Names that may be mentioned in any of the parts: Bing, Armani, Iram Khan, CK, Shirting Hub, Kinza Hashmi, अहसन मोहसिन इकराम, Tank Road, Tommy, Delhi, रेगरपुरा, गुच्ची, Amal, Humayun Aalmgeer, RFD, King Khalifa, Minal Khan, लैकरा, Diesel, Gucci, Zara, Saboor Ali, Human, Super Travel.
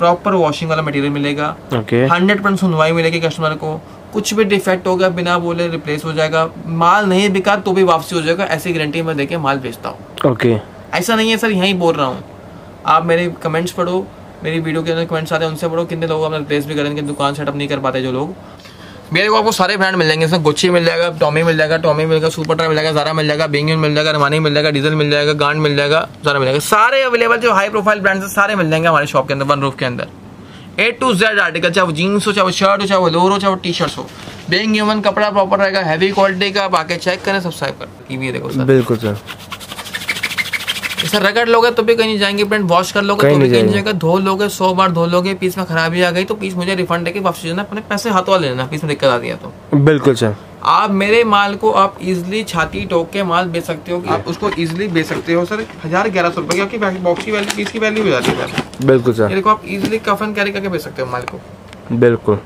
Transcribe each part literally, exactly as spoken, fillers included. Proper washing वाला material मिलेगा, hundred percent सुनवाई मिलेगी कस्टमर को, कुछ भी डिफेक्ट हो गया बिना बोले रिप्लेस हो जाएगा, माल नहीं बिका तो भी वापसी हो जाएगा, ऐसी गारंटी मैं देके माल बेचता हूँ। ओके, ऐसा नहीं है सर यहीं बोल रहा हूँ, आप मेरे कमेंट्स पढ़ो, मेरी वीडियो के अंदर कमेंट्स आते हैं उनसे पढ़ो, कितने लोग अपना रिप्लेस भी करेंगे, दुकान सेटअप नहीं कर पाते जो लोग। मेरे को आपको सारे ब्रांड मिल जाएंगे, इसमें गुच्ची मिल जाएगा, टॉमी मिल जाएगा, टॉमी मिल जाएगा, सुपर ट्रैवल मिल जाएगा, ज़ारा मिल जाएगा, बिंग मिल जाएगा, अरमानी मिल जाएगा, डीजल मिल जाएगा, गांड मिल जाएगा, ज़ारा मिल जाएगा, सारे अवेलेबल जो हाई प्रोफाइल ब्रांड्स हैं सारे मिल जाएंगे हमारे शॉप के अंदर, वन रूफ के अंदर। ए टू जेड आर्टिकल, चाहे वो जीन्स हो, चाहे वो शर्ट हो, चाहे वो लोअर हो, चाहे वो टी शर्ट्स हो, बिंग ह्यूमन कपड़ा प्रॉपर रहेगा, हैवी क्वालिटी का। बाकी चेक करें, सब्सक्राइब कर टीवी देखो सर। बिल्कुल सर, सर रगड़ लोगे तो भी कहीं नहीं जाएंगे, प्रिंट वॉश कर लोगे तो भी कहीं नहीं जाएगा, धो लोगे सौ बार धो लोगे, पीस में खराबी आ गई तो पीस मुझे रिफंड देके वापस देना, अपने पैसे हाथों वाले लेना, पीस में दिक्कत आती है तो। बिल्कुल सर, आप मेरे माल को आप इजिली छाती टोक के माल बेच सकते हो, आप उसको इजिली बेच सकते हो सर हजार ग्यारह सौ रुपए की बॉक्स की वैल्यू, पीस की वैल्यू हो जाती है। बिल्कुल सर, आप इजिली कफ एंड कैरी करके बेच सकते हो माल को। बिल्कुल।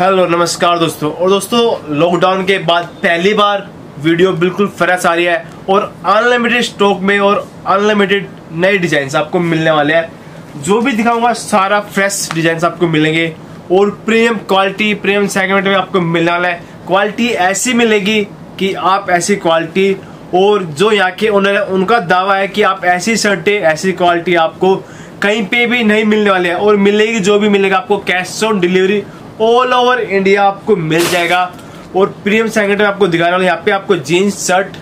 हेलो नमस्कार दोस्तों, और दोस्तों लॉकडाउन के बाद पहली बार वीडियो बिल्कुल फ्रेश आ रही है, और अनलिमिटेड स्टॉक में और अनलिमिटेड नए डिजाइन आपको मिलने वाले हैं। जो भी दिखाऊंगा सारा फ्रेश डिजाइन आपको मिलेंगे, और प्रीमियम क्वालिटी प्रीमियम सेगमेंट में आपको मिलने वाला है। क्वालिटी ऐसी मिलेगी कि आप ऐसी क्वालिटी, और जो यहाँ के ओनर है उनका दावा है कि आप ऐसी शर्टें ऐसी क्वालिटी आपको कहीं पे भी नहीं मिलने वाली है, और मिलेगी जो भी मिलेगा आपको cash on delivery all over India आपको मिल जाएगा। और प्रीमियम सेगमेंट में आपको दिखा रहा हूँ, यहाँ पे आपको जीन्स शर्ट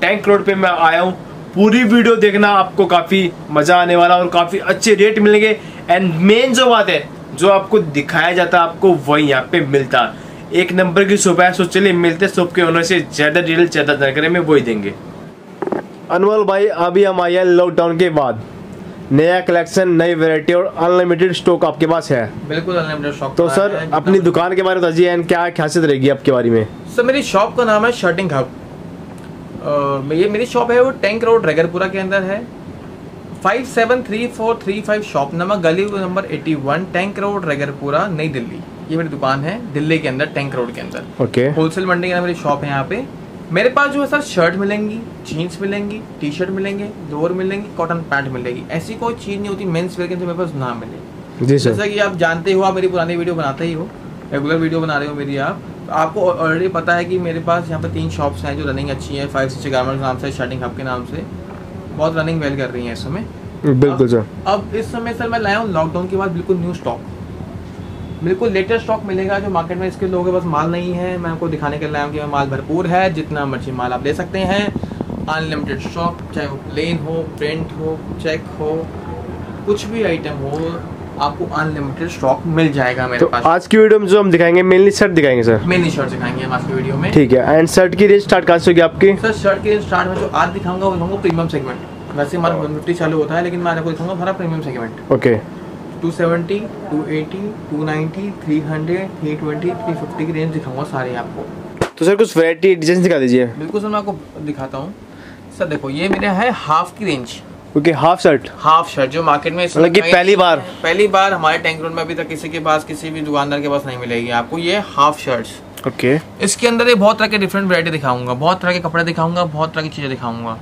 टैंक रोड पे मैं आया हूँ। पूरी वीडियो देखना, आपको काफ़ी मज़ा आने वाला, और काफ़ी अच्छे रेट मिलेंगे। एंड मेन जो बात है, जो आपको दिखाया जाता आपको वही यहाँ पे मिलता, एक नंबर की शॉप है। सो चलिए मिलते शॉप के ओनर से, ज़्यादा डील ज़्यादा जानकारी में वही देंगे। अनमोल भाई, अभी हम आए हैं लॉकडाउन के बाद, नया कलेक्शन नई वैरायटी और अनलिमिटेड स्टॉक आपके पास है। बिल्कुल अनलिमिटेड स्टॉक। तो सर अपनी दुकान के बारे में बताइए, क्या खासियत रहेगी आपके बारे में। सर मेरी शॉप का नाम है शर्टिंग हब, ये मेरी शॉप है वो टैंक रोड रेगरपुरा के अंदर है, five seven three four three five shop number गली number eighty one tank road रेगरपुरा नई दिल्ली। ये मेरी दुकान है दिल्ली के अंदर टैंक रोड के अंदर। ओके, होलसेल मंडी के अंदर मेरी शॉप है। यहाँ पे मेरे पास जो है सर शर्ट मिलेंगी, जीन्स मिलेंगी, टी शर्ट मिलेंगे, लोअर मिलेंगी, कॉटन पैंट मिलेगी, ऐसी कोई चीज़ नहीं होती मेंस वेयर के अंदर मेरे पास ना मिले। जी सर, जैसा कि आप जानते हो, आप मेरी पुरानी वीडियो बनाते ही हो, रेगुलर वीडियो बना रहे हो मेरी आप, तो आपको ऑलरेडी पता है कि मेरे पास यहाँ पर तीन शॉप्स हैं जो रनिंग अच्छी है, फाइव सिक्स गारमेंट्स नाम से, शर्टिंग हब के नाम से, बहुत रनिंग वेल कर रही है इस समय। बिल्कुल सर, अब इस समय सर मैं लाया हूँ लॉकडाउन के बाद बिल्कुल न्यू स्टॉक, बिल्कुल लेटेस्ट स्टॉक मिलेगा। जो मार्केट में इसके लोगों के पास माल नहीं है, मैं आपको दिखाने के लिए आया हूँ कि मैं माल भरपूर है, जितना मर्जी माल आप ले सकते हैं। अनलिमिटेड स्टॉक, चाहे वो प्लेन हो, प्रिंट हो, चेक हो, कुछ भी आइटम हो, आपको अनलिमिटेड स्टॉक मिल जाएगा मेरे तो पास। आज की वीडियो में जो हम दिखाएंगे मेनली शर्ट दिखाएंगे सर, मेनली शर्ट दिखाएंगे हम आज की वीडियो में। ठीक है, एंड शर्ट की रेंज स्टार्ट कहाँ से होगी आपकी? सर शर्ट की रेंज स्टार्ट में जो आज दिखाऊंगा वो दिखाऊंगा प्रीमियम सेगमेंट, वैसे हमारा वन फिफ्टी चालू होता है लेकिन मैं आपको दिखाऊंगा हमारा premium segment. Okay, two seventy, two eighty, two ninety, three hundred, three twenty, three fifty की रेंज दिखाऊंगा सारे आपको। तो सर कुछ वैरायटी डिजाइन दिखा दीजिए। बिल्कुल सर, मैं आपको दिखाता हूँ। सर देखो, ये मेरे है हाफ की रेंज, क्योंकि हाफ शर्ट, हाफ शर्ट जो मार्केट में मतलब कि पहली बार पहली बार हमारे टैंक रोड में अभी तक किसी के पास, किसी भी दुकानदार के पास नहीं मिलेगी आपको ये हाफ शर्ट्स। ओके, इसके अंदर ये बहुत तरह के डिफरेंट वैरायटी दिखाऊंगा, बहुत तरह के कपड़े दिखाऊंगा, बहुत तरह की चीज़ें दिखाऊंगा।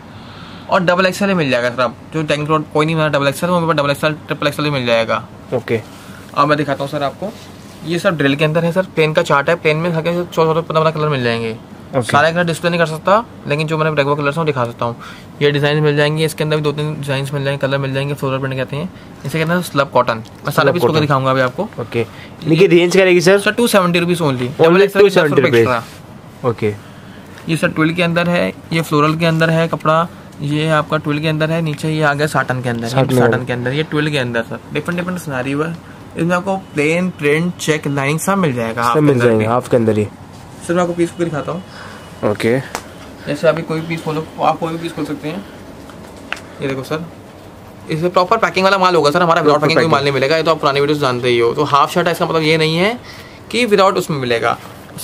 और डबल एक्सएल मिल जाएगा सर, आप जो टैंक रोड कोई नहीं मेरा डबल एक्सएल, वो मेरे पास डबल एक्सएल ट्रिपल एक्सएल मिल जाएगा। ओके, अब मैं दिखाता हूँ सर आपको, ये सब ड्रिल के अंदर है सर, प्लेन का चार्ट है, प्लेन में हर चौदह चौदह पंद्रह कलर मिल जाएंगे। okay. सारे कलर डिस्प्ले नहीं कर सकता, लेकिन जो मैंने रेगुलर कलर से दिखा सकता हूँ। ये डिजाइन मिल जाएंगे, इसके अंदर भी दो तीन डिजाइन मिल जाएंगे, कलर मिल जाएंगे, फ्लोरल प्रिंट कहते हैं, इसे कहते हैं स्लब कॉटन। मैं सारा पीस को दिखाऊंगा अभी आपको। ओके, लेकिन रेंज करेगी sir sir two seventy rupees only, double XL. Okay, ये सर ट्वेल्व के अंदर है, ये फ्लोरल के अंदर है कपड़ा, ये आपका ट्वेल्व के अंदर है, नीचे ये आ गया साटन के अंदर, साटन के अंदर, ये ट्वेल्व के अंदर सर। डिफरेंट डिफरेंट सिनेरियो है, इसमें आपको प्लेन प्रिंट चेक लाइन सब मिल जाएगा, सब मिल जाएगा हाफ के अंदर ही। सर मैं आपको पीस को दिखाता हूँ। ओके, जैसे अभी कोई पीस खोलो आप, कोई भी पीस खोल सकते हैं। ये देखो सर, इसमें प्रॉपर पैकिंग वाला माल होगा सर हमारा, विदाउट पैकिंग कोई माल नहीं मिलेगा, ये तो आप पुरानी वीडियो जानते ही हो। तो हाफ शर्ट है, इसका मतलब ये नहीं है कि विदाउट उसमें मिलेगा,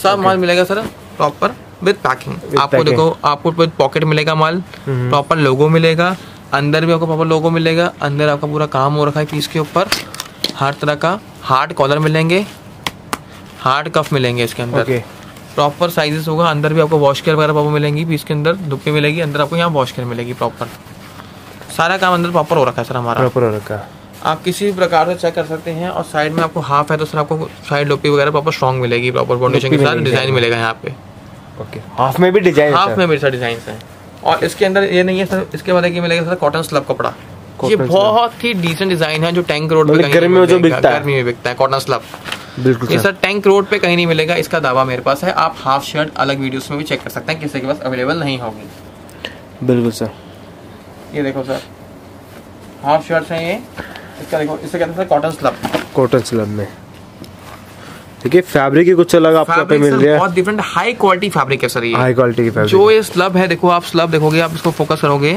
सब माल मिलेगा सर प्रॉपर विद पैकिंग। आपको देखो, आपको विद पॉकेट मिलेगा माल, प्रॉपर लोगो मिलेगा, अंदर भी आपको प्रॉपर लोगो मिलेगा, अंदर आपका पूरा काम हो रखा है पीस के ऊपर, हर तरह का। हार्ड कॉलर मिलेंगे, हार्ड कफ मिलेंगे इसके अंदर, प्रॉपर साइजेस होगा। अंदर भी आपको वॉश केयर वगैरह प्रॉपर मिलेंगी, पीस के अंदर धुप्पी मिलेगी, अंदर आपको यहाँ वॉश केयर मिलेगी प्रॉपर। सारा काम अंदर प्रॉपर हो रखा है सर हमारा, प्रॉपर हो रखा है। आप किसी भी प्रकार से चेक कर सकते हैं। और साइड में आपको हाफ है तो सर आपको साइड लोपी वगैरह प्रॉपर स्ट्रॉन्ग मिलेगी, प्रॉपर फाउंडेशन के साथ डिजाइन मिलेगा यहाँ पे। ओके, हाफ में भी डिजाइन, हाफ में भी सर डिजाइन है। और इसके अंदर ये नहीं है सर, इसके बाद मिलेगा सर कॉटन स्लब कपड़ा, ये बहुत ही डिसेंट डिजाइन है जो टैंक रोड पे गर्मी में जो बिकता है, गर्मी में बिकता है कॉटन स्लब। बिल्कुल ये सर टैंक रोड पे कहीं नहीं मिलेगा, इसका दावा मेरे पास है। आप हाफ शर्ट अलग वीडियोस में भी चेक कर सकते हैं, किसी के पास अवेलेबल नहीं होगी। बिल्कुल सर, ये देखो सर हाफ शर्ट्स हैं ये, इसका देखो, इससे कहते हैं sir cotton slub. Cotton slub में देखिए फैब्रिक ही कुछ अलग आपको पे मिल रहा है, बहुत डिफरेंट हाई क्वालिटी फैब्रिक है सर ये, हाई क्वालिटी की फैब्रिक। जो ये स्लब है देखो, आप स्लब देखोगे, आप इसको फोकस करोगे,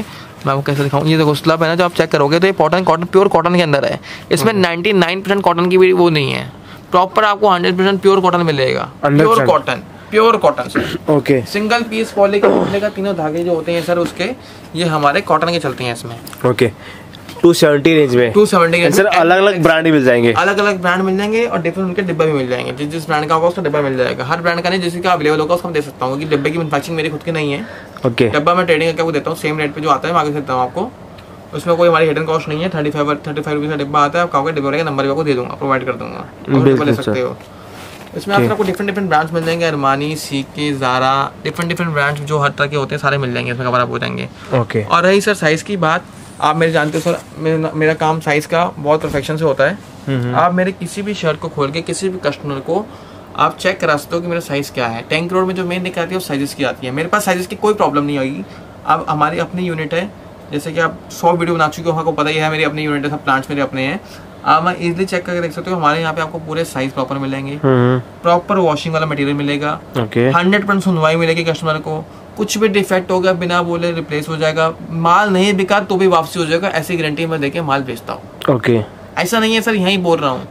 मैं आपको कैसे दिखाऊं, ये देखो स्लब है ना, जो आप चेक करोगे तो ये कॉटन कॉटन प्योर कॉटन के अंदर है। इसमें नाइनटी नाइन परसेंट कॉटन की भी वो नहीं है, प्रॉपर आपको हंड्रेड परसेंट प्योर कॉटन मिलेगा, pure cotton, pure cotton sir. Okay, single piece poly का तीनों धागे जो होते हैं सर उसके, ये हमारे कॉटन के चलते हैं इसमें। ओके, टू सेवेंटी रेंज में, टू सेवेंटी रेंज सर अलग अलग ब्रांड मिल जाएंगे, अलग अलग ब्रांड मिल जाएंगे और डिफरेंट उनके डिब्बे भी मिल जाएंगे। जिस जिस ब्रांड का होगा उसका डिब्बा मिल जाएगा, हर ब्रांड का नहीं, जिसका अवेलेबल होगा उसका मैं दे सकता हूँ, क्योंकि डिब्बे की मैन्युफैक्चरिंग मेरी खुद की नहीं है। ओके, डिब्बा मैं ट्रेडिंग करके वो देता हूँ, सेम रेट पे जो आता है मैं आगे देता हूँ आपको, उसमें कोई हमारी हिडन कॉस्ट नहीं है। Thirty five thirty five rupees का डिब्बा आता है, आप कहोगे डिब्बा का नंबर भी आपको दे दूंगा, प्रोवाइड कर दूंगा, ले सकते हो। इसमें आपको डिफरेंट डिफरेंट ब्रांड्स मिल जाएंगे, Armani, CK, Zara, different different brands जो हर तरह के होते हैं सारे मिल जाएंगे, इसमें कवर आप हो जाएंगे। ओके, और रही सर साइज़ की बात, आप मेरे जानते हो सर मेरा, मेरा काम साइज़ का बहुत परफेक्शन से होता है। आप मेरे किसी भी शर्ट को खोल के किसी भी कस्टमर को आप चेक करा सकते हो कि मेरा साइज़ क्या है। टैंक रोड में जो मेन निकलती है वो साइज़ की आती है, मेरे पास साइज़ की कोई प्रॉब्लम नहीं होगी। अब हमारी अपनी यूनिट है, जैसे कि आप सौ वीडियो बना चुके हो, आपको पता ही है मेरी अपनी यूनिट है, सब प्लांट्स मेरे अपने हैं। आप मैं इजिली चेक करके देख सकते हो, हमारे यहाँ पे आपको पूरे साइज प्रॉपर मिलेंगे, प्रॉपर वॉशिंग वाला मटेरियल मिलेगा, हंड्रेड परसेंट सुनवाई मिलेगी कस्टमर को। कुछ भी डिफेक्ट होगा बिना बोले रिप्लेस हो जाएगा, माल नहीं बिका तो भी वापसी हो जाएगा, ऐसी गारंटी मैं देके माल बेचता हूँ। ओके, ऐसा नहीं है सर, यहीं बोल रहा हूँ,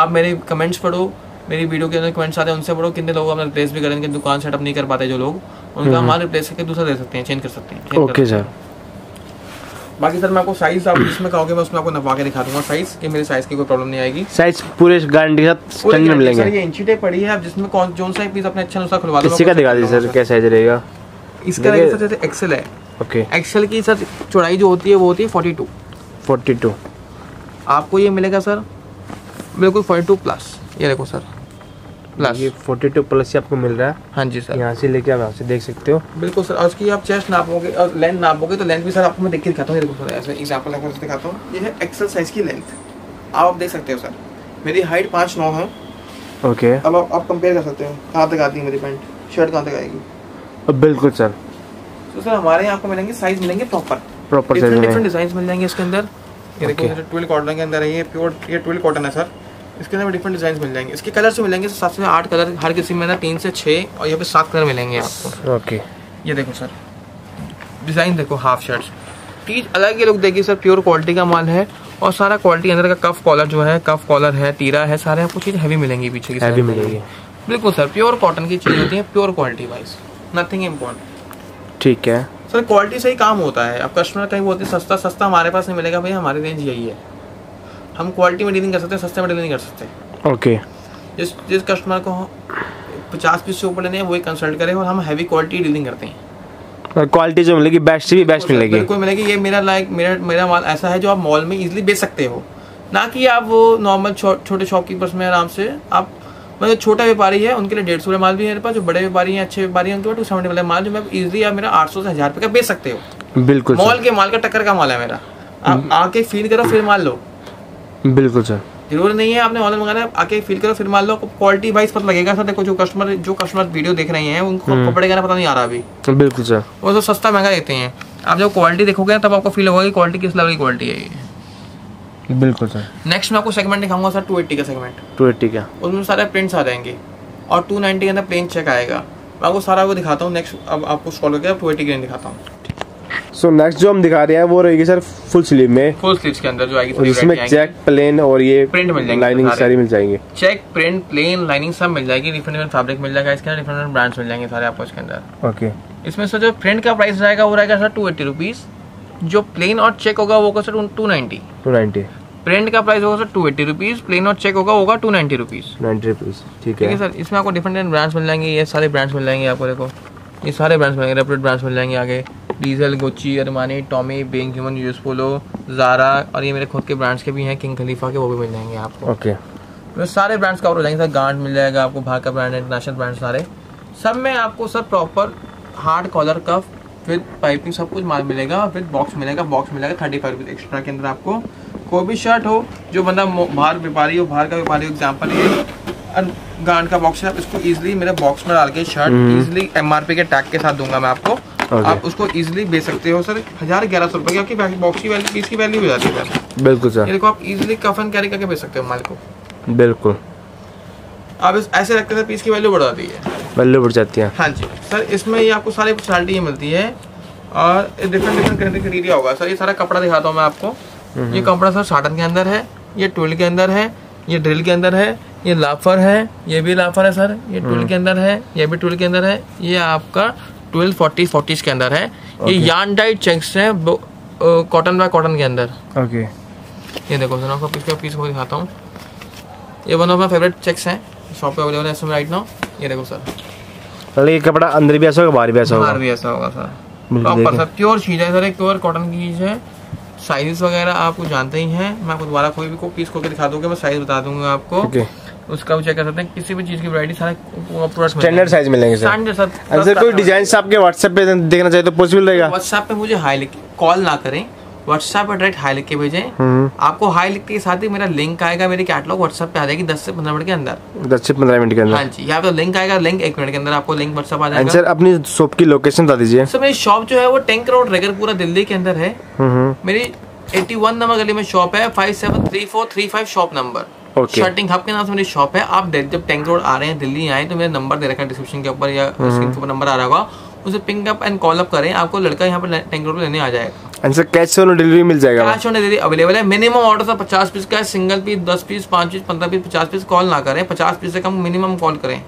आप मेरे कमेंट्स पढ़ो, मेरी वीडियो के अंदर कमेंट्स आते हैं उनसे पढ़ो। कितने लोग अपना रिप्लेस भी करें, इनके दुकान सेटअप नहीं कर पाते जो लोग, उनका माल रिप्लेस करके दूसरा दे सकते हैं, चेंज कर सकते हैं। ओके सर, बाकी सर मैं आपको साइज आप जिसमें कहोगे मैं उसमें आपको नपवा के दिखा दूंगा साइज, कि मेरे साइज की कोई प्रॉब्लम नहीं आएगी। साइज पूरे गारंटी के साथ स्टैंड में मिलेंगे। सर ये इंची टेप पड़ी है, आप जिसमें कौन जोन सा पीस अपने अच्छा अनुसार खुलवा लो। इसी का दिखा दीजिए सर क्या साइज रहेगा इसका। रहेगा सर जैसे एक्सेल है। ओके, एक्सेल की सर चौड़ाई जो होती है वो होती है फोर्टी टू फोर्टी टू, आपको ये मिलेगा सर बिल्कुल फोर्टी टू प्लस। ये देखो सर प्लस, ये फोर्टी टू प्लस ही आपको मिल रहा है। हाँ जी सर, यहाँ से लेके आप यहाँ से देख सकते हो। बिल्कुल सर, और इसकी आप चेस्ट नापोगे और लेंथ नापोगे तो लेंथ भी सर आपको मैं देख के दिखाता हूँ। ये देखो सर, ऐसे एग्जाम्पल आपको दिखाता हूँ, ये है एक्सेल साइज की लेंथ। आप देख सकते हो सर मेरी हाइट पाँच नौ है। ओके, अब आप, आप कंपेयर कर सकते हो कहाँ तक आती है मेरी पैंट, शर्ट कहाँ तक आएगी। अब बिल्कुल सर, तो सर हमारे यहाँ आपको मिलेंगे साइज मिलेंगे प्रॉपर, प्रॉपर डिफरेंट डिजाइन मिल जाएंगे इसके अंदर। ये देखो सर ट्वेल्व कॉटन के अंदर है, ये प्योर ये ट्वेल्व कॉटन है सर। इसके अंदर डिफरेंट डिजाइन मिल जाएंगे, इसके कलर से मिलेंगे सात से आठ कलर, हर किसी में तीन से छः और यहाँ पे सात कलर मिलेंगे आपको। ओके, ये देखो सर डिजाइन देखो हाफ शर्ट्स, चीज अलग ही लुक देगी सर। प्योर क्वालिटी का माल है और सारा क्वालिटी अंदर का कफ कॉलर जो है, कफ कॉलर है, तीरा है, सारे आपको चीज हैवी मिलेंगी, पीछे की हैवी मिलेगी। बिल्कुल सर प्योर कॉटन की चीज होती है, pure quality wise, nothing important. ठीक है सर, क्वालिटी से ही काम होता है। अब कस्टमर कहीं बोलते हैं सस्ता सस्ता, हमारे पास नहीं मिलेगा भाई, हमारी रेंज यही है, हम क्वालिटी में डीलिंग कर सकते हैं, सस्ते में डीलिंग कर सकते हैं। ओके, जिस जिस कस्टमर को पचास पीस से ऊपर लेने हैं वही कंसल्ट करें, और हम हैवी क्वालिटी डीलिंग करते हैं और क्वालिटी जो मिलेगी बेस्ट से भी बेस्ट मिलेगी, बिल्कुल मिलेगी। ये मेरा लाइक मेरा मेरा माल ऐसा है जो आप मॉल में इजीली बेच सकते हो, ना कि आप वो नॉर्मल छोटे शॉपकीपर्स में आराम से। आप मतलब छोटा व्यापारी है उनके लिए डेढ़ सौ वाला माल भी है मेरे पास, जो बड़े व्यापारी हैं अच्छे व्यापारी हैं उनके पास टू सेवेंटी वाला माल जो मैं इजीली आप मेरा आठ सौ से हज़ार रुपये का बेच सकते हो। बिल्कुल, मॉल के माल का टक्कर का माल है मेरा, आप आके फील करो फिर माल लो। बिल्कुल सर, जरूर नहीं है आपने ऑनलाइन मंगाना है, आके फील करो फिर मान लो, क्वालिटी वाइज पता लगेगा सर। देखो जो कस्टमर जो कस्टमर वीडियो देख रहे हैं उनको कपड़े का पता नहीं आ रहा अभी। बिल्कुल सर, वो तो सस्ता महंगा देते हैं, आप जब क्वालिटी देखोगे तब आपको फील होगा कि क्वालिटी किस लेवल की क्वालिटी है ये। बिल्कुल सर, नेक्स्ट मैं आपको सेगमेंट दिखाऊंगा सर टू एट्टी का सेगमेंट, टू एट्टी का उसमें सारे प्रिंट्स आ जाएंगे और टू नाइनटी के अंदर प्लेन चेक आएगा, मैं आपको सारा वो दिखाता हूँ। नेक्स्ट अब आपको स्कॉल करके टू एट्टी के दिखाता हूँ। सो so, नेक्स्ट जो हम दिखा रहे हैं वो रहेगी सर फुल स्लीव में, फुल स्लीव्स के अंदर जो आएगी और इसमें चेक प्लेन और ये प्रिंट मिल जाएंगे, लाइनिंग सारी मिल जाएंगे, चेक प्रिंट प्लेन लाइनिंग सब मिल जाएगी, डिफरेंट डिफरेंट फैब्रिक मिल जाएगा इसके अंदर, डिफरेंट डिफरेंट ब्रांड्स मिल जाएंगे सारे आपको इसके अंदर। ओके, इसमें सर जो प्रिंट का प्राइस रहेगा वो रहेगा सर टू एट्टी रुपीज़, जो प्लेन और चेक होगा वो होगा sir two ninety two ninety. Print का प्राइस होगा sir two eighty rupees, plain और चेक होगा होगा two ninety rupees ninety rupees. ठीक है सर, इसमें आपको डिफरेंट डिफरेंट ब्रांड्स मिल जाएंगे, ये सारे ब्रांड्स मिल जाएंगे आपको, देखो ये सारे ब्रांड्स मिलेंगे, रेप्यूटेड ब्रांड्स मिल जाएंगे आगे। Diesel, Gucci, Armani, Tommy, Being, Human, US Polo, Zara और ये मेरे खुद के ब्रांड्स के भी हैं, किंग खलीफा के, वो भी मिल जाएंगे आपको। Okay okay. सारे ब्रांड्स कवर हो जाएंगे सर। गांड मिल जाएगा आपको, बाहर का ब्रांड, इंटरनेशनल ब्रांड, सारे सब में आपको sir proper hard collar cuff with piping सब कुछ माल मिलेगा, विद बॉक्स मिलेगा। बॉक्स मिलेगा थर्टी फाइव रुपीज़ एक्स्ट्रा के अंदर। आपको कोई भी शर्ट हो, जो बंदा बाहर व्यापारी हो, बाहर का व्यापारी हो, एग्जाम्पल ये गांड का बॉक्स है, आप इसको ईजिली मेरे बॉक्स में डाल के shirt easily M R P के टैग के साथ दूंगा मैं आपको। Okay. आप उसको इजीली बेच सकते हो सर हजार ग्यारह सौ रुपए की। आपकी बॉक्स की वैल्यू, पीस की वैल्यू हो जाती है सर। बिल्कुल सर, ये देखो आप इजीली कफ एंड कैरी करके बेच सकते हो माल को। बिल्कुल, आप इस ऐसे रखते हैं पीस की वैल्यू बढ़ जाती है, वैल्यू बढ़ जाती है। हाँ जी सर, इसमें ये आपको सारी पर्सनैलिटी मिलती है और डिफरेंट डिफरेंट क्राइटेरिया होगा सर। ये सारा कपड़ा दिखाता हूँ मैं आपको। ये कपड़ा सर साटन के अंदर है, ये ट्विल के अंदर है, ये ड्रिल के अंदर है, ये लाफर है, ये भी लाफर है सर, ये ट्विल के अंदर है, ये भी ट्विल के अंदर है, ये आपका ट्वेल्व फोर्टी फोर्टी के अंदर है। ये यार्न डाइड चेक्स हैं, कॉटन बाय कॉटन के अंदर। ओके, ये देखो सर, आपको पीस का पीस को दिखाता हूँ। ये one of my favourite checks हैं, शॉप पे अवेलेबल है इसमें राइट नाउ। ये देखो सर, पहले ये कपड़ा अंदर भी ऐसा होगा, बाहर भी ऐसा होगा, बाहर भी ऐसा होगा सर। प्रॉपर सर प्योर चीज है सर, एक प्योर कॉटन की चीज है। साइजेस वगैरह आपको जानते ही हैं, मैं आपको दोबारा कोई भी को पीस खोल के दिखा दूंगा, मैं साइज बता दूंगा आपको। उसका भी चेक कर सकते हैं, किसी भी चीज की वैरायटी, सारे प्रोडक्ट्स स्टैंडर्ड साइज मिलेंगे सर। स्टैंडर्ड सर, अगर कोई डिजाइंस आपके WhatsApp पे देखना चाहे तो पॉसिबल रहेगा। WhatsApp पे मुझे हाई लिख कॉल ना करें, WhatsApp पे डायरेक्ट हाई लिख के भेजें। आपको हाई लिखते के साथ ही मेरा लिंक आएगा, मेरी कैटलॉग WhatsApp पे आ जाएगी दस से पंद्रह मिनट के अंदर। दस से पंद्रह मिनट के अंदर, हां जी। यहां पे लिंक आएगा, लिंक एक मिनट के अंदर आपको लिंक WhatsApp आ जाएगा। सर अपनी शॉप की लोकेशन बता दीजिए। सर मेरी शॉप जो है वो टैंक रोड, रेगरपुरा, दिल्ली के अंदर है। मेरी इक्यासी नंबर गली में शॉप है, five seven three four three five shop number. Okay. Shirting Hub के नाम से मेरी शॉप है। आप जब टैंक रोड आ रहे हैं, दिल्ली आए तो मेरा नंबर दे रखा है डिस्क्रिप्शन के ऊपर, या स्क्रीन के ऊपर नंबर आ रहा होगा, उसे pink up and call up करें। आपको लड़का यहाँ पर टैंक रोड लेने आ जाएगा। सर कैश ऑन डिलीवरी मिल जाएगा? कैश ऑन डिलीवरी अवेलेबल है। मिनिमम ऑर्डर सर पचास पीस का है, सिंगल पीस, दस पीस, पाँच पीस, पंद्रह पीस, पचास पीस। कॉल ना करें, पचास पीस से कम मिनिमम कॉल करें,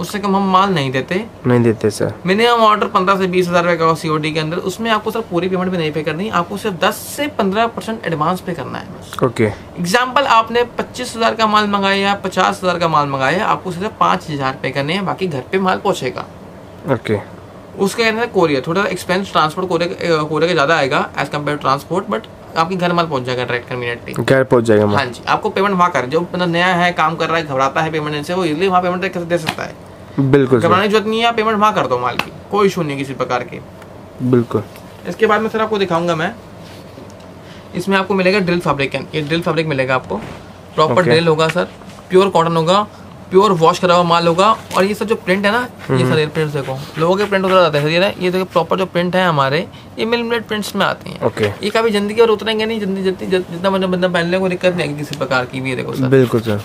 उससे कम हम माल नहीं देते। नहीं देते सर। मिनिमम ऑर्डर पंद्रह से बीस हजार रुपए का सीओडी के अंदर। उसमें आपको सर पूरी पेमेंट भी नहीं पे करनी, आपको सिर्फ दस से पंद्रह परसेंट एडवांस पे करना है। Okay okay. एग्जांपल आपने पच्चीस हजार का माल मंगाया या पचास हजार का माल मंगाया, आपको सिर्फ पाँच हजार पे करने हैं, बाकी घर पे माल पहुँचेगा। Okay okay. उसके अंदर कोरियर थोड़ा एक्सपेंस, ट्रांसपोर्ट कोरियर कोरियर का ज्यादा आएगा as compare to transport, but आपके घर माल पहुंच जाएगा डायरेक्ट कम्युनिटी, घर पहुंच जाएगा। हाँ जी, आपको पेमेंट वहाँ कर, जो मतलब नया है, काम कर रहा है, घबराता है पेमेंट से, वो इजिली वहाँ पेमेंट दे सकता है। बिल्कुल, घबराने की जरूरत नहीं है, आप पेमेंट वहाँ कर दो, माल की कोई इशू नहीं किसी प्रकार के। बिल्कुल, इसके बाद में सर आपको दिखाऊंगा मैं, इसमें आपको मिलेगा ड्रिल फैब्रिक। ये ड्रिल फैब्रिक मिलेगा आपको, प्रॉपर ड्रिल होगा सर, प्योर कॉटन होगा, प्योर वॉश करा हुआ माल होगा। और ये सब जो प्रिंट है ना, ये सारे प्रिंट्स देखो, लोगों के प्रिंट उधर आते हैं, ये ये देखो प्रॉपर जो प्रिंट है हमारे, ये मिलमेट प्रिंट्स में आते हैं। Okay okay. ये कभी जिंदगी और उतरेंगे नहीं, जितनी जितनी जितना बंदा बंदा पहनने को दिक्कत नहीं आएगी किसी प्रकार की भी। ये देखो सर, बिल्कुल सर,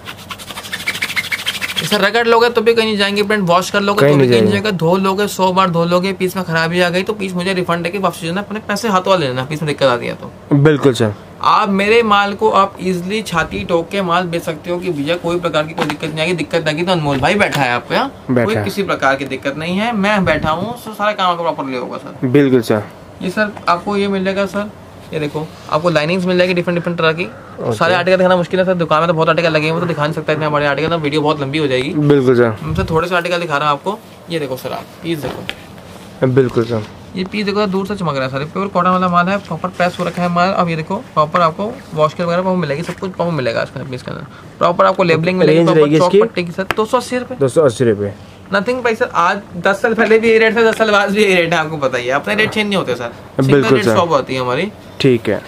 सर रगड़ लोगे तो भी कहीं नहीं जाएंगे प्रिंट, वॉश कर लोगे तो भी कहीं नहीं जाएगा, धो लोगे सौ बार धो लोगे, पीस में खराबी आ गई तो पीस मुझे रिफंड करके वापस देना, अपने पैसे हाथ वाले लेना, पीस में दिक्कत आ गया तो। बिल्कुल सर, आप मेरे माल को आप इजिली छाती ठोक के माल बेच सकते हो कि भैया कोई प्रकार की कोई दिक्कत नहीं आएगी। दिक्कत आएगी तो अनमोल भाई बैठा है आपके यहाँ, कोई किसी प्रकार की दिक्कत नहीं है, मैं बैठा हूँ, सारा काम आपको प्रॉपरली होगा सर। बिल्कुल सर, ये सर आपको ये मिलेगा सर, ये देखो आपको लाइनिंग्स मिल जाएगी डिफरेंट डिफरेंट तरह की। okay. सारे आर्टिकल दिखाना मुश्किल है सर, दुकान में तो बहुत आर्टिकल लगे हैं, वो तो दिखा नहीं सकता इतने बड़े आर्टिकल, तो वीडियो बहुत लंबी हो जाएगी। बिल्कुल सर, सर थोड़े से आर्टिकल दिखा रहा हूँ आपको। ये देखो सर, आप पीस देखो। बिल्कुल सर, ये पीस देखो दूर से चमक रहा है सर, प्योर कॉटन वाला माल है, प्रॉपर प्रेस हो रखा है माल। अब ये देखो प्रॉपर आपको वॉश के वगैरह प्रॉपर मिलेगी, सब कुछ प्रॉपर मिलेगा इसके अंदर, पीस के अंदर प्रॉपर आपको लेबलिंग मिलेगी, चौक पट्टी की सर दो सौ अस्सी रुपये दो सौ अस्सी रुपये नथिंग भाई सर। आज दस साल पहले भी ये रेट था, दस साल बाद भी ये रेट है, आपको पता ही है, अपने रेट चेंज नहीं होते सर, सिंगल रेट शॉप होती है हमारी। ठीक है,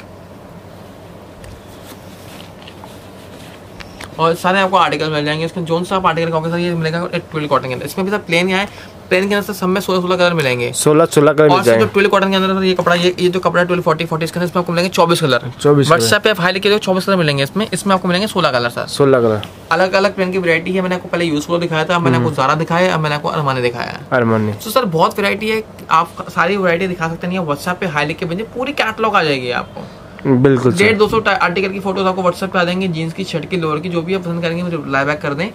और सारे आपको आर्टिकल मिल जाएंगे इसमें, जोन सा आप आर्टिकल कहोगे सर ये मिलेगा ट्विल कॉटन के अंदर। इसमें भी सर प्लेन है, प्लेन के अंदर सब में सोलह सोलह कलर मिलेंगे, सोलह सोलह कलर मिल जाएंगे। और जो ट्विल कॉटन के अंदर सर ये कपड़ा, ये ये जो कपड़ा ट्विल फोर्टी फोर्टी इसके अंदर, इसमें आपको मिलेंगे चौबीस कलर, चौबीस व्हाट्सएप पे हाई लिखे चौबीस कलर मिलेंगे इसमें। इसमें आपको मिलेंगे सोलह कलर सर, सोलह कलर अलग अलग प्लेन की वैरायटी है। मैंने आपको पहले यूज को दिखाया था, मैंने आपको ज़ारा दिखाया, अब मैंने आपको अरमानी दिखाया, अरमानी। तो सर बहुत वैरायटी है, आप सारी वैरायटी दिखा सकते नहीं है, व्हाट्सएप पे हाई लिख के भेजिए, पूरी कैटलॉग आ जाएगी आपको। बिल्कुल, डेढ़ दो सौ आर्टिकल की फोटोज आपको व्हाट्सएप पे आ जाएंगे, जींस की, शर्ट की, लोअर की, जो भी आप पसंद करेंगे मुझे रिप्लाई बैक कर दें,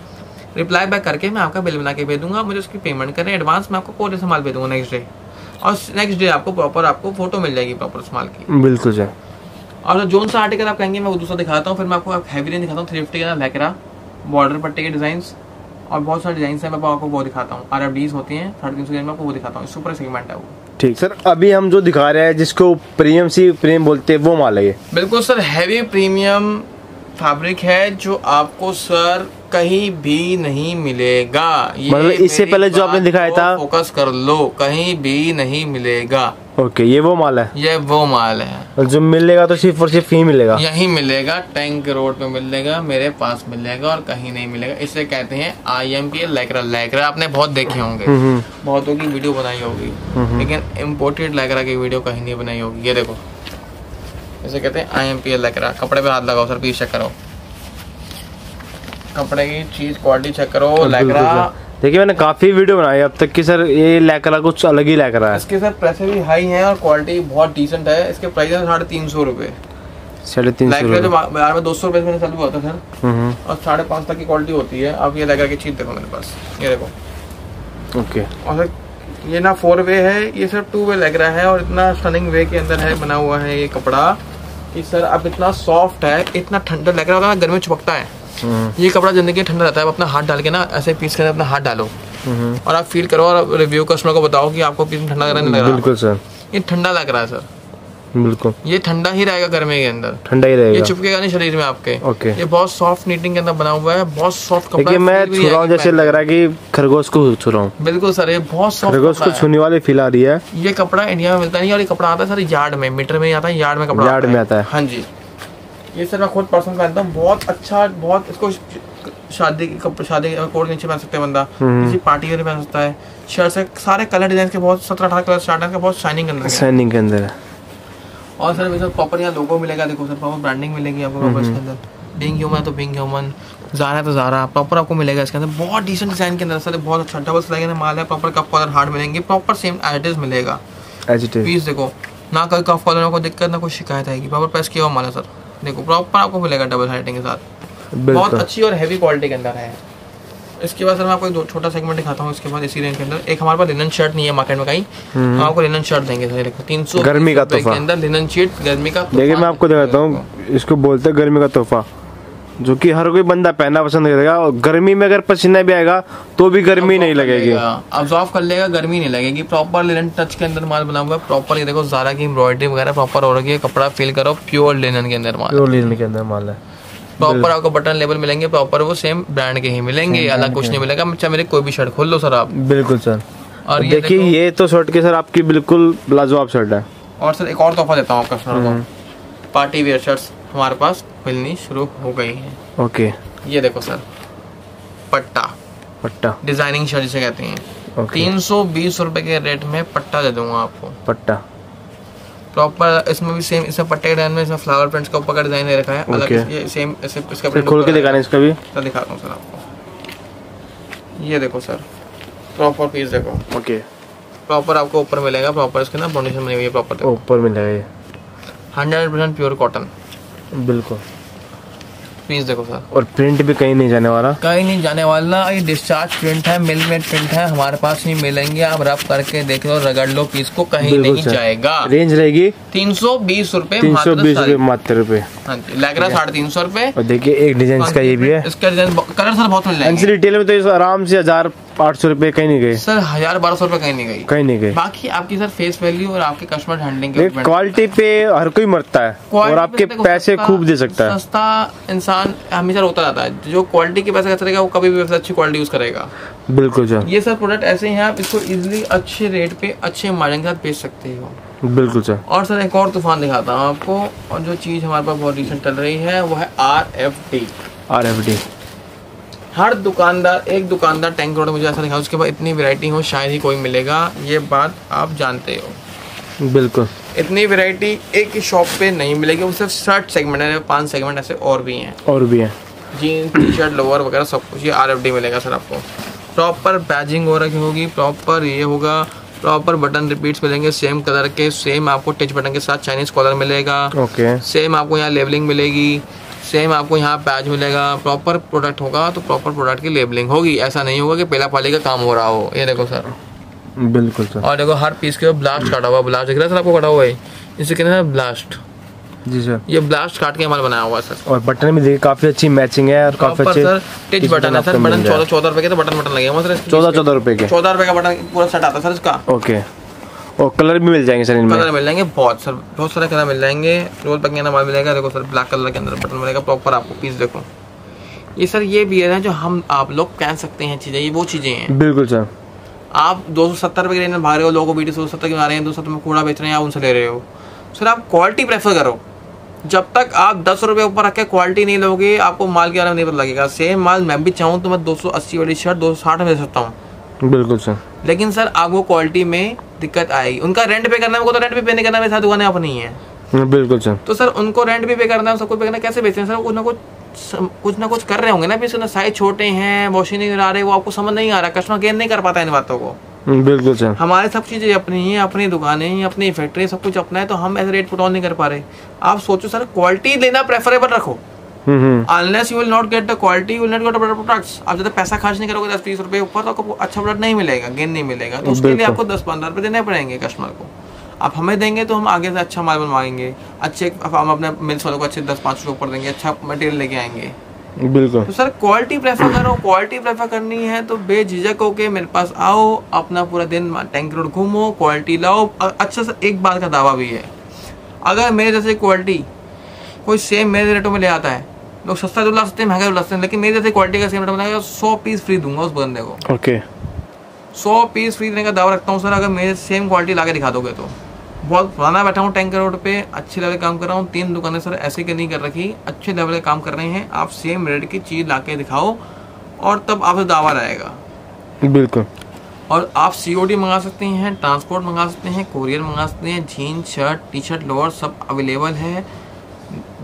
रिप्लाई बैक करके मैं आपका बिल बना के भेज दूंगा, मुझे उसकी पेमेंट करें एडवांस, मैं आपको पूरे सामान भेज दूंगा नेक्स्ट डे, और नेक्स्ट डे आपको प्रॉपर आपको फोटो मिल जाएगी प्रॉपर सामान की। बिल्कुल सर, और जो सा आर्टिकल आप कहेंगे मैं वो दूसरा दिखाता हूँ, फिर मैं आपको हैवी रेंज दिखाता हूँ, थ्री फिफ्टी का लैकरा बॉर्डर पट्टे के डिजाइंस और बहुत सारे डिजाइन है, मैं आपको वो दिखाता हूँ। आर एफ डीज होती है साढ़े तीन सौ, आपको वो दिखाता हूँ, सुपर सेगमेंट है वो। ठीक सर, अभी हम जो दिखा रहे हैं जिसको प्रीमियम सी प्रीमियम बोलते हैं वो माल है ये। बिल्कुल सर, हैवी प्रीमियम फैब्रिक है जो आपको सर कहीं भी नहीं मिलेगा। मतलब इससे पहले जो आपने दिखाया था, फोकस कर लो, कहीं भी नहीं मिलेगा। ओके, ये वो माल है, ये वो माल है। और जो मिलेगा तो सिर्फ और सिर्फ ही मिलेगा, यही मिलेगा, टैंक रोड पे मिलेगा, मेरे पास मिलेगा और कहीं नहीं मिलेगा। इसे कहते हैं I M P लैकरा। लैकरा आपने बहुत देखे होंगे, बहुतों की वीडियो बनाई होगी, लेकिन इम्पोर्टेड लैकरा की वीडियो कहीं नहीं बनाई होगी। ये देखो, इसे कहते हैं आई एम पी लैकरा। कपड़े पे हाथ लगाओ सर, पीस चेक करो, कपड़े की चीज क्वालिटी चेक करो। लैकरा देखिए, मैंने काफी वीडियो बनाई अब तक कि सर ये लैकरा कुछ अलग ही लैकरा है। इसके सर प्राइस भी हाई है और क्वालिटी बहुत डिसेंट है। इसके प्राइस है साढ़े तीन सौ रूपये, साढ़े तीन सौ जो बाजार में दो सौ रूपये चालू होता है सर, और साढ़े पाँच तक की क्वालिटी होती है। अब ये लैकरा की चीज देखो मेरे पास, ये देखो। ओके, और सर ये ना फोर वे है, ये सर टू वे लैकरा है और इतना स्टनिंग वे के अंदर है, बना हुआ है ये कपड़ा कि सर अब इतना सॉफ्ट है, इतना ठंडा लैकरा होता है, गर्मी छुपकता है ये कपड़ा, जिंदगी ठंडा रहता है। अपना हाथ डाल के ना ऐसे पीस कर अपना हाथ डालो और आप फील करो और रिव्यू कस्टमर को बताओ कि आपको पीस ठंडा लग रहा है, नहीं लग रहा। बिल्कुल सर, ये ठंडा लग रहा है सर, बिल्कुल ये ठंडा ही रहेगा, गर्मी के अंदर ठंडा ही रहेगा, ये चिपकेगा नहीं शरीर में आपके। ओके, ये बहुत सॉफ्ट नीटिंग के अंदर बना हुआ है, बहुत सॉफ्ट कपड़ा है। मैं छू रहा हूं जैसे लग रहा है कि खरगोश को छू रहा हूं। बिल्कुल सर, ये बहुत सॉफ्ट, खरगोश को छूने वाली फील आ रही है। ये कपड़ा इंडिया में मिलता नहीं और ये कपड़ा आता है सर यार्ड में, मीटर में आता है, यार्ड में कपड़ा यार्ड में आता है। हाँ जी, ये सर मैं खुद पर्सन पहनता हूँ, बहुत अच्छा, बहुत इसको शादी के शादी के कोट नीचे पहन सकते हैं बंदा, किसी पार्टी में पहन सकता है। शर्ट से सारे कलर डिजाइन के बहुत सत्रह अठारह कलर स्टार्ट के बहुत शाइनिंग अंदर शाइनिंग के अंदर है। और सर इसमें प्रॉपर यहाँ लोगो मिलेगा, देखो सर प्रॉपर ब्रांडिंग मिलेगी आपको प्रॉपर इसके अंदर। बिंग ह्यूमन है तो बिंग ह्यूमन, ज़ारा है तो ज़ारा, प्रॉपर आपको मिलेगा इसके अंदर, बहुत डिसेंट डिजाइन के अंदर सर, बहुत अच्छा डबल सिलाई का माल है, प्रॉपर कप कॉलर हार्ड मिलेंगे, प्रॉपर सेम एड्रेस मिलेगा। पीस देखो ना, कल कप कॉलर में कोई दिक्कत ना कोई शिकायत आएगी, प्रॉपर प्रेस किया हुआ माल है सर, देखो प्रॉपर आपको मिलेगा डबल हाइटिंग के साथ, बहुत अच्छी और हैवी क्वालिटी के अंदर है। इसके बाद सर मैं आपको एक छोटा सेगमेंट दिखाता हूँ, इसके बाद इसी रेंज के अंदर एक हमारे पास लिनन शर्ट नहीं है मार्केट में कहीं, हम आपको लिनन शर्ट देंगे सर, देखो तीन सौ गर्मी का तोहफा के अंदर लिनन शर्ट गर्मी का। देखिए मैं आपको दिखाता हूँ, इसको बोलते हैं गर्मी का तोहफा, जो कि हर कोई बंदा पहनना पसंद करेगा, और गर्मी में अगर पसीना भी आएगा तो भी गर्मी नहीं लगेगी, अब्सॉर्ब कर लेगा, गर्मी नहीं लगेगी। प्रॉपर लिनन टच के अंदर माल बना हुआ है, प्रॉपर ये देखो ज़ारा की एम्ब्रॉयडरी वगैरह प्रॉपर हो रही है, कपड़ा फील करो, प्योर लिनन के अंदर माल, प्योर लिनन के अंदर माल है। प्रॉपर आपको बटन लेबल मिलेंगे, प्रॉपर वो सेम ब्रांड के ही मिलेंगे, अलग कुछ नहीं मिलेगा, चाहे मेरे कोई भी शर्ट खोल लो सर आप। बिल्कुल सर, और देखिये ये तो शर्ट के सर आपकी बिल्कुल लाजवाब शर्ट है। और सर एक और तोहफा देता हूँ कस्टमर को, पार्टी वेयर शर्ट्स हमारे पास मिलनी शुरू हो गई है। Okay okay. ये देखो सर पट्टा पट्टा डिजाइनिंग शर्ट जिसे कहते हैं, तीन सौ बीस रुपए के रेट में पट्टा दे दूंगा आपको। पट्टा प्रॉपर इसमें भी सेम, इसमें पट्टे के डिजाइन में, इसमें फ्लावर प्रिंट्स का ऊपर का डिजाइन दे रखा है अलग। okay. ये सेम इसे इसका प्रिंट खोल के दिखाना, इसका भी तो दिखाता हूं सर आपको। ये देखो सर प्रॉपर पीस देखो। ओके, प्रॉपर आपको ऊपर मिलेगा, प्रॉपर इसके ना फाउंडेशन बनी हुई है, प्रॉपर ऊपर मिलेगा, हंड्रेड परसेंट प्योर कॉटन। बिल्कुल पीस देखो सर, और प्रिंट भी कहीं नहीं जाने वाला, कहीं नहीं जाने वाला, ये डिस्चार्ज प्रिंट है, मिलमेट प्रिंट है, हमारे पास नहीं मिलेंगे, आप रब करके देख लो, रगड़ लो पीस को, कहीं नहीं जाएगा। रेंज रहेगी तीन सौ बीस रूपए तीन सौ बीस रूपए मात्र रूपए लैकरा साढ़े तीन सौ रूपए। और देखिये एक डिजाइन का ये भी है, इसका डिजाइन कलर सर बहुत मिल रिटेल में तो आराम से हजार आठ सौ रूपये कहीं नहीं गए सर, हजार बारह सौ रूपये कहीं नहीं गई, कहीं नहीं गई। बाकी आपकी सर फेस वैल्यू और आपके कस्टमर हैंडलिंग के क्वालिटी पे हर कोई मरता है, और आपके पैसे खूब दे सकता है। सस्ता इंसान हमेशा रोता रहता है, जो क्वालिटी के पैसे खर्च करेगा वो कभी भी अच्छी क्वालिटी यूज करेगा। बिल्कुल सर, ये सर प्रोडक्ट ऐसे हैं, आप इसको इजिली अच्छे रेट पे अच्छे मार्जिन के साथ बेच सकते हो। बिल्कुल सर, और सर एक और तूफान दिखाता हूँ आपको, और जो चीज हमारे पास बहुत रिसेंट चल रही है वो है R F D. R F D हर दुकानदार, एक दुकानदार टैंक रोड में मुझे ऐसा दिखा उसके बाद इतनी वैरायटी हो शायद ही कोई मिलेगा, ये बात आप जानते हो। बिल्कुल, इतनी वैरायटी एक ही शॉप पे नहीं मिलेगी, वो सिर्फ शर्ट सेगमेंट है, पांच सेगमेंट ऐसे और भी हैं, और भी हैं, जीन्स टी शर्ट लोअर वगैरह सब कुछ ये आर एफ डी मिलेगा सर आपको। प्रॉपर बैजिंग हो रखी होगी, प्रॉपर ये होगा, प्रॉपर बटन रिपीट्स मिलेंगे सेम कलर के, सेम आपको टच बटन के साथ चाइनीज कॉलर मिलेगा। ओके, सेम आपको यहाँ लेबलिंग मिलेगी, सेम आपको यहाँ पैच मिलेगा, प्रॉपर प्रोडक्ट होगा तो प्रॉपर प्रोडक्ट की लेबलिंग होगी, ऐसा नहीं होगा कि पहला पाली का काम हो रहा हो। ये देखो सर, बिल्कुल सर, और देखो हर पीस के ब्लास्ट काटा हुआ, ब्लास्ट दिख रहा है सर आपको, कटा हुआ है, इसे कहते हैं ब्लास्ट। जी सर, ये ब्लास्ट काट के हमारा बनाया हुआ है सर, और बटन में देखिए काफी अच्छी मैचिंग है, और काफी अच्छे सर टिच बटन है सर, बटन चौदह चौदह रुपए के तो बटन बटन लगे हुए हैं सर, चौदह चौदह रुपए के चौदह रुपए का बटन पूरा सेट आता है सर इसका। ओके, और कलर भी मिल जाएंगे सर इनमें, कलर मिल जाएंगे बहुत सर, बहुत सारे कलर मिल जाएंगे। रोल पैकिंग माल मिलेगा, देखो सर ब्लैक कलर के अंदर बटन मिलेगा प्रॉपर आपको। पीस देखो ये सर, ये भी है जो हम आप लोग कह सकते हैं चीज़ें, ये वो चीज़ें हैं। बिल्कुल सर, आप दो सौ सत्तर रुपये में भाग रहे हो, लोगों को वीडियो दो सौ सत्तर के बना रहे हैं, दो सौ सत्तर में कूड़ा बेच रहे हैं, आप उनसे ले रहे हो। सर आप क्वालिटी प्रेफर करो, जब तक आप दस रुपये ऊपर रख के क्वालिटी नहीं लोगे आपको माल के बारे में नहीं पता लगेगा। सेम माल मैं भी चाहूँ तो मैं दो सौ अस्सी वाली शर्ट दो सौ साठ में दे सकता हूँ। बिल्कुल सर, लेकिन सर आपको क्वालिटी में दिक्कत आएगी। उनका रेंट पे करना है, उनको तो रेंट भी पे नहीं करना, मेरे साथ दुकान यहाँ पर नहीं है। बिल्कुल सर, तो सर उनको रेंट भी पे करना है, सब कुछ पे करना है, कैसे बेचें सर? कुछ ना कुछ कुछ ना कुछ कर रहे होंगे ना, फिर ना साइज छोटे हैं, वॉशिंग नहीं करा रहे, वो आपको समझ नहीं आ रहा, कस्टमर गेन नहीं कर पाता है इन बातों को। बिल्कुल सर, हमारे सब चीज़ें अपनी ही, अपनी दुकानें ही, अपनी फैक्ट्री, सब कुछ अपना है, तो हम ऐसे रेट पुट ऑन नहीं कर पा रहे। आप सोचो सर, क्वालिटी लेना प्रेफरेबल रखो। Unless you will not get the quality, you will not get better products. आप ज़्यादा पैसा खर्च नहीं करोगे दस बीस रुपये ऊपर तो आपको अच्छा प्रोडक्ट नहीं मिलेगा, गेन नहीं मिलेगा। तो उसके लिए आपको दस पंद्रह रुपये देने पड़ेंगे कस्टमर को। आप हमें देंगे तो हम आगे से अच्छा माल बनवाएंगे, अच्छे हम अपने मिल्स वालों को अच्छे दस पाँच रुपये ऊपर देंगे, अच्छा मटेरियल लेके आएंगे। बिल्कुल, तो सर क्वालिटी प्रेफर करो। क्वालिटी प्रेफर करनी है तो बेझिझक होके मेरे पास आओ, अपना पूरा दिन टैंक रोड घूमो, क्वालिटी लाओ। अच्छा सर एक बात का दावा भी है, अगर मेरे जैसे क्वालिटी कोई सेम मेरे रेटों में ले आता है, लोग सस्ता जुला सकते हैं, महंगा जुला सकते हैं, लेकिन मेरे जैसे क्वालिटी का सेम रेटों में सौ पीस फ्री दूंगा उस बंदे को। ओके, सौ पीस फ्री देने का दावा रखता हूँ सर, अगर मेरे सेम क्वालिटी ला के दिखा दोगे तो। बहुत पुराना बैठा हूँ टैंक रोड पे, अच्छे लेवल काम कर रहा हूँ, तीन दुकानें सर ऐसे के नहीं कर रखी, अच्छे लेवल का काम कर रहे हैं। आप सेम रेट की चीज़ ला के दिखाओ और तब आपसे दावा रहेगा। बिल्कुल, और आप सी ओ डी मंगा सकते हैं, ट्रांसपोर्ट मंगा सकते हैं, कोरियर मंगा सकते हैं, jean shirt, T shirt, lower सब अवेलेबल है।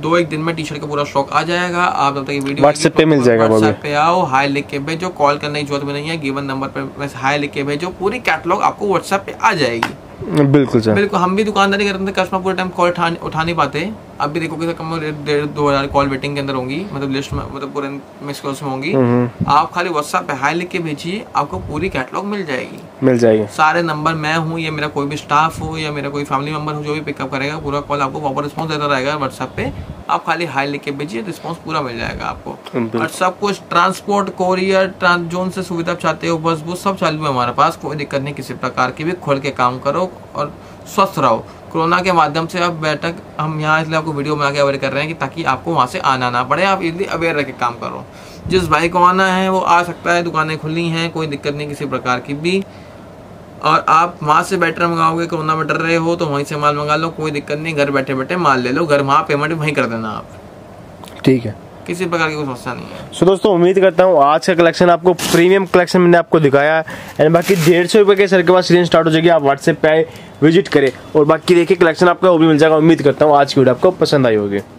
दो एक दिन में टी शर्ट का पूरा स्टॉक आ जाएगा। आप तब तक ये वीडियो व्हाट्सएप पे मिल जाएगा, व्हाट्सएप पे आओ, हाई लिख के भेजो, कॉल करने की जरूरत भी नहीं है, गिवन नंबर पे हाई लिख के भेजो, पूरी कैटलॉग आपको व्हाट्सएप पे आ जाएगी। बिल्कुल सर, बिल्कुल, हम भी दुकानदारी करते थे, कस्टमर पूरे टाइम कॉल उठा नहीं पाते। अब भी देखो कि कम डेढ़ दो हज़ार कॉल वेटिंग के अंदर होंगी, मतलब लिस्ट में, मतलब पूरे मिस कॉल्स में होंगी। आप खाली व्हाट्सएप पे हाई लिख के भेजिए, आपको पूरी कैटलॉग मिल जाएगी मिल जाएगी सारे नंबर। मैं हूँ या मेरा कोई भी स्टाफ हो या मेरा कोई फैमिली मेम्बर हो, जो भी पिकअप करेगा पूरा कॉल आपको प्रॉपर रिस्पॉन्स देता रहेगा व्हाट्सएप पे। आप खाली हाई लिख के भेजिए, रिस्पॉन्स पूरा मिल जाएगा आपको। और सब कुछ ट्रांसपोर्ट, कोरियर, ट्रांस जोन से सुविधा चाहते हो, बस वो सब चालू है हमारे पास, कोई दिक्कत नहीं किसी प्रकार की भी। खोल के काम करो और स्वस्थ रहो। कोरोना के माध्यम से अब बैठक हम यहाँ इसलिए आपको वीडियो बना के अवेयर कर रहे हैं कि ताकि आपको वहाँ से आना ना पड़े, आप इजली अवेयर रह के काम करो। जिस भाई को आना है वो आ सकता है, दुकानें खुली हैं, कोई दिक्कत नहीं किसी प्रकार की भी। और आप वहाँ से बैटर मंगाओगे, कोरोना में डर रहे हो तो वहीं से माल मंगा लो, कोई दिक्कत नहीं, घर बैठे बैठे माल ले लो, घर वहाँ पेमेंट वहीं कर देना आप, ठीक है, किसी प्रकार की कोई समस्या नहीं है। सो so, दोस्तों उम्मीद करता हूँ आज का कलेक्शन आपको प्रीमियम कलेक्शन मैंने आपको दिखाया। एंड बाकी डेढ़ सौ रुपये के सर के पास रेंज स्टार्ट हो जाएगी, आप व्हाट्सएप पे विजिट करें और बाकी देखिए कलेक्शन आपका वो भी मिल जाएगा। उम्मीद करता हूँ आज की वीडियो आपको पसंद आई होगी।